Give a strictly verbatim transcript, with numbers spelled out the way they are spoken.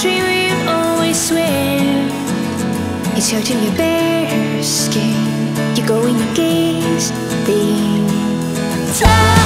country where you always swear it's hurting your bare skin. You go in your gaze, thing.